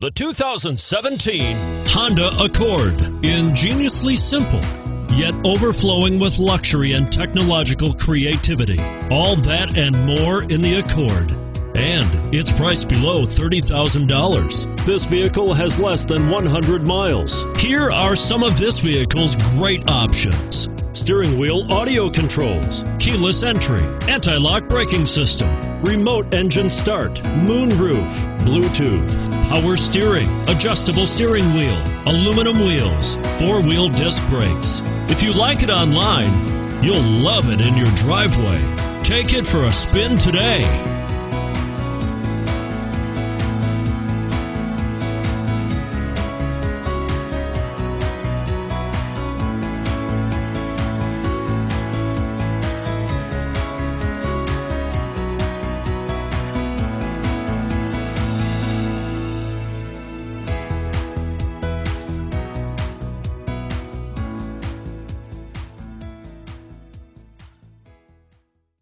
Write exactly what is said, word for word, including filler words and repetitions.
The two thousand seventeen Honda Accord, ingeniously simple, yet overflowing with luxury and technological creativity. All that and more in the Accord, and it's priced below thirty thousand dollars. This vehicle has less than one hundred miles. Here are some of this vehicle's great options: steering wheel audio controls, keyless entry, anti-lock braking system, remote engine start, moonroof, Bluetooth, power steering, adjustable steering wheel, aluminum wheels, four-wheel disc brakes. If you like it online, you'll love it in your driveway. Take it for a spin today.